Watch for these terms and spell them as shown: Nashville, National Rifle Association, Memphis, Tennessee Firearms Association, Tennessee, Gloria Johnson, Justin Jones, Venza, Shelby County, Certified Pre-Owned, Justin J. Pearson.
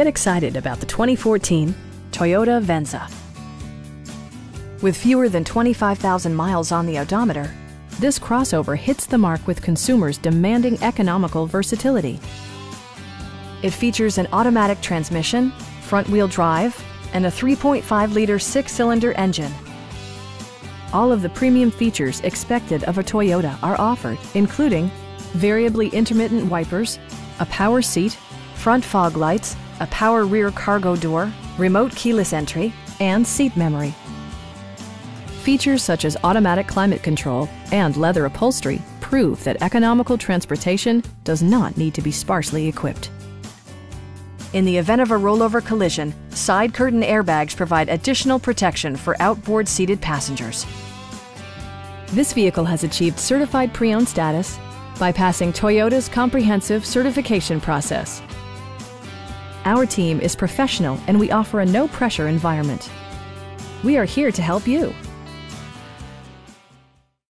Get excited about the 2014 Toyota Venza. With fewer than 25,000 miles on the odometer, this crossover hits the mark with consumers demanding economical versatility. It features an automatic transmission, front-wheel drive, and a 3.5-liter six-cylinder engine. All of the premium features expected of a Toyota are offered, including variably intermittent wipers, a power seat, front fog lights, a power rear cargo door, remote keyless entry, and seat memory. Features such as automatic climate control and leather upholstery prove that economical transportation does not need to be sparsely equipped. In the event of a rollover collision, side curtain airbags provide additional protection for outboard seated passengers. This vehicle has achieved certified pre-owned status by passing Toyota's comprehensive certification process. Our team is professional and we offer a no-pressure environment. We are here to help you.